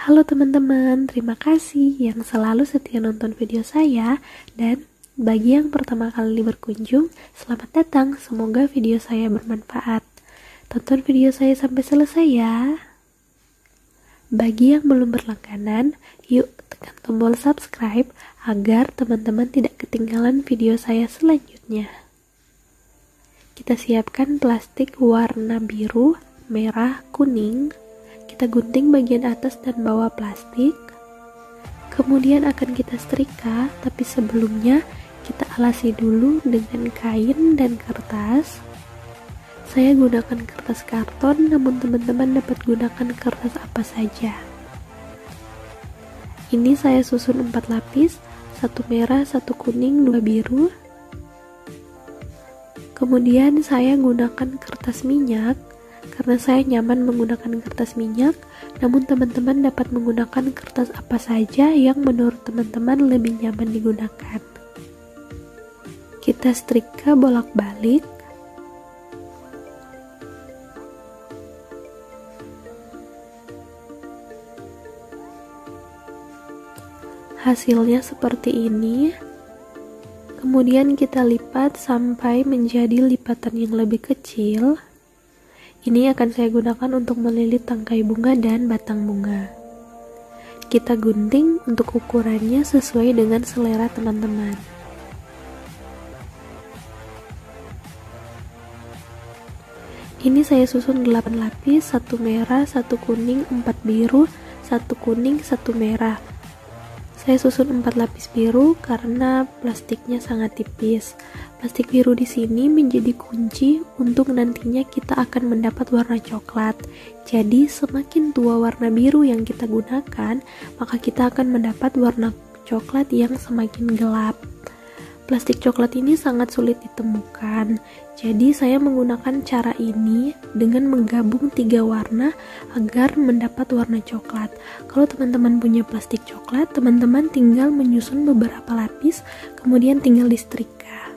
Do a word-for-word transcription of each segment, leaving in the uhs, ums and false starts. Halo teman-teman, terima kasih yang selalu setia nonton video saya, dan bagi yang pertama kali berkunjung, selamat datang, semoga video saya bermanfaat. Tonton video saya sampai selesai ya. Bagi yang belum berlangganan, yuk tekan tombol subscribe agar teman-teman tidak ketinggalan video saya selanjutnya. Kita siapkan plastik warna biru, merah, kuning. Kita gunting bagian atas dan bawah plastik. Kemudian akan kita setrika, tapi sebelumnya kita alasi dulu dengan kain dan kertas. Saya gunakan kertas karton, namun teman-teman dapat gunakan kertas apa saja. Ini saya susun empat lapis, satu merah, satu kuning, dua biru. Kemudian saya gunakan kertas minyak, karena saya nyaman menggunakan kertas minyak, namun teman-teman dapat menggunakan kertas apa saja yang menurut teman-teman lebih nyaman digunakan. Kita setrika bolak-balik. Hasilnya seperti ini. Kemudian kita lipat sampai menjadi lipatan yang lebih kecil. Ini akan saya gunakan untuk melilit tangkai bunga dan batang bunga. Kita gunting untuk ukurannya sesuai dengan selera teman-teman. Ini saya susun delapan lapis, satu merah, satu kuning, empat biru, satu kuning, satu merah. Saya susun empat lapis biru karena plastiknya sangat tipis. Plastik biru di sini menjadi kunci untuk nantinya kita akan mendapat warna coklat. Jadi semakin tua warna biru yang kita gunakan, maka kita akan mendapat warna coklat yang semakin gelap. Plastik coklat ini sangat sulit ditemukan. Jadi saya menggunakan cara ini dengan menggabung tiga warna agar mendapat warna coklat. Kalau teman-teman punya plastik coklat, teman-teman tinggal menyusun beberapa lapis, kemudian tinggal disetrika.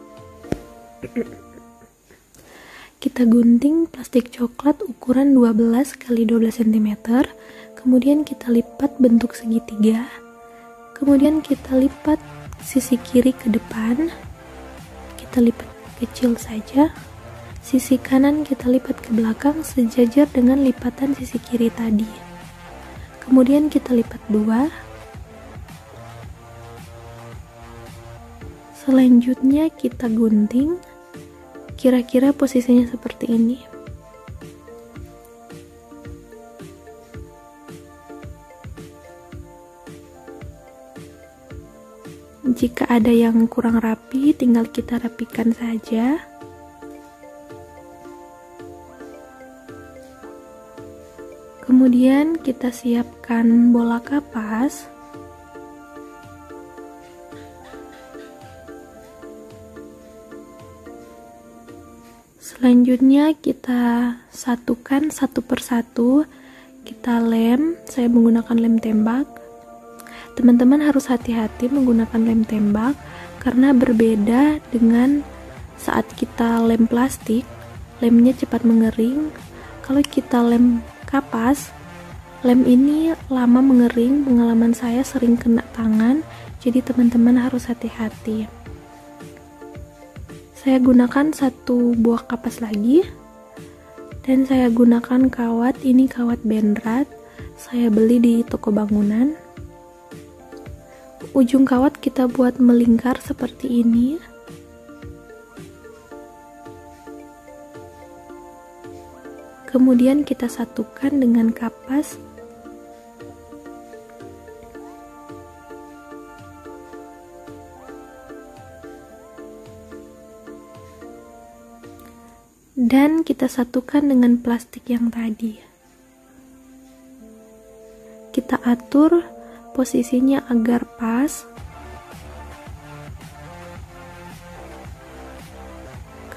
Kita gunting plastik coklat ukuran dua belas kali dua belas sentimeter, kemudian kita lipat bentuk segitiga. Kemudian kita lipat sisi kiri ke depan, kita lipat kecil saja. Sisi kanan kita lipat ke belakang sejajar dengan lipatan sisi kiri tadi. Kemudian kita lipat dua. Selanjutnya kita gunting. Kira-kira posisinya seperti ini. Jika ada yang kurang rapi, tinggal kita rapikan saja. Kemudian kita siapkan bola kapas. Selanjutnya kita satukan satu persatu. Kita lem, saya menggunakan lem tembak. Teman-teman harus hati-hati menggunakan lem tembak karena berbeda dengan saat kita lem plastik, lemnya cepat mengering. Kalau kita lem kapas, lem ini lama mengering, pengalaman saya sering kena tangan, jadi teman-teman harus hati-hati. Saya gunakan satu buah kapas lagi, dan saya gunakan kawat, ini kawat bendrat, saya beli di toko bangunan. Ujung kawat kita buat melingkar seperti ini. Kemudian kita satukan dengan kapas. Dan kita satukan dengan plastik yang tadi. Kita atur posisinya agar pas.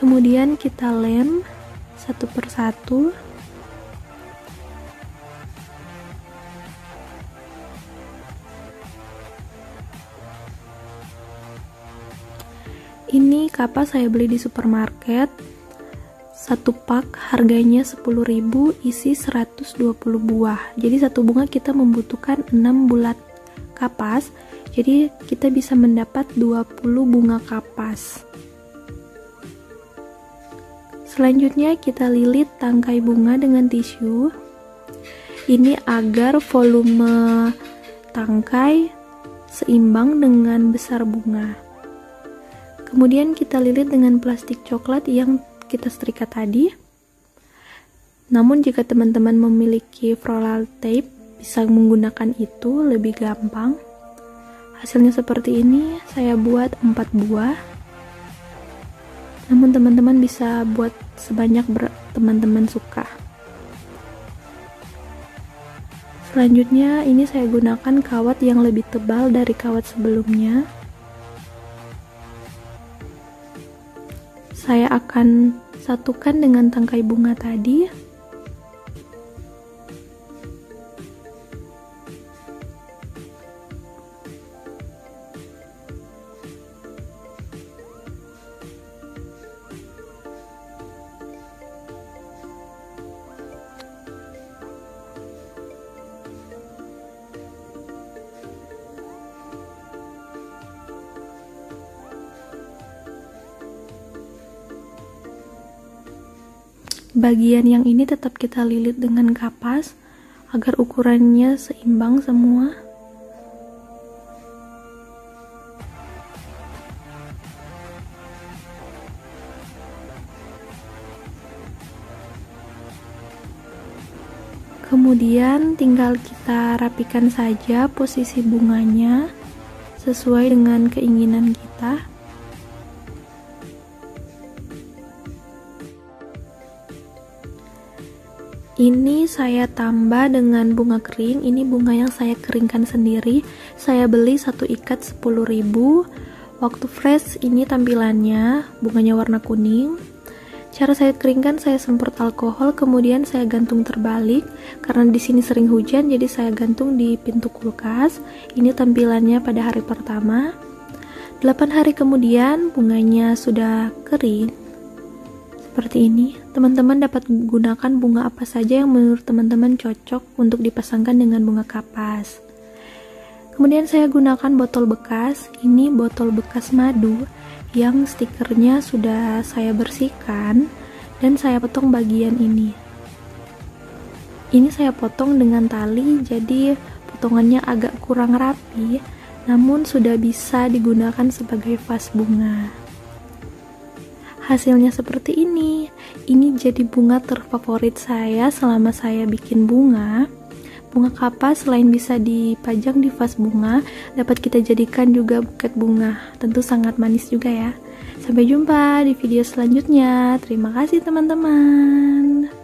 Kemudian kita lem satu persatu. Ini kapas saya beli di supermarket. Satu pak harganya sepuluh ribu, isi seratus dua puluh buah. Jadi satu bunga kita membutuhkan enam bulat kapas. Jadi kita bisa mendapat dua puluh bunga kapas. Selanjutnya kita lilit tangkai bunga dengan tisu. Ini agar volume tangkai seimbang dengan besar bunga. Kemudian kita lilit dengan plastik coklat yang kita setrika tadi. Namun jika teman-teman memiliki roller tape, bisa menggunakan itu lebih gampang. Hasilnya seperti ini, saya buat empat buah. Namun teman-teman bisa buat sebanyak teman-teman suka. Selanjutnya ini saya gunakan kawat yang lebih tebal dari kawat sebelumnya. Saya akan satukan dengan tangkai bunga tadi. Bagian yang ini tetap kita lilit dengan kapas agar ukurannya seimbang semua. Kemudian tinggal kita rapikan saja posisi bunganya sesuai dengan keinginan kita. Ini saya tambah dengan bunga kering. Ini bunga yang saya keringkan sendiri. Saya beli satu ikat sepuluh ribu. Waktu fresh ini tampilannya, bunganya warna kuning. Cara saya keringkan, saya semprot alkohol, kemudian saya gantung terbalik. Karena di sini sering hujan, jadi saya gantung di pintu kulkas. Ini tampilannya pada hari pertama. delapan hari kemudian bunganya sudah kering. Seperti ini, teman-teman dapat gunakan bunga apa saja yang menurut teman-teman cocok untuk dipasangkan dengan bunga kapas. Kemudian saya gunakan botol bekas, ini botol bekas madu yang stikernya sudah saya bersihkan dan saya potong bagian ini. Ini saya potong dengan tali, jadi potongannya agak kurang rapi, namun sudah bisa digunakan sebagai vas bunga. Hasilnya seperti ini. Ini jadi bunga terfavorit saya selama saya bikin bunga. Bunga kapas selain bisa dipajang di vas bunga, dapat kita jadikan juga buket bunga. Tentu sangat manis juga ya. Sampai jumpa di video selanjutnya. Terima kasih teman-teman.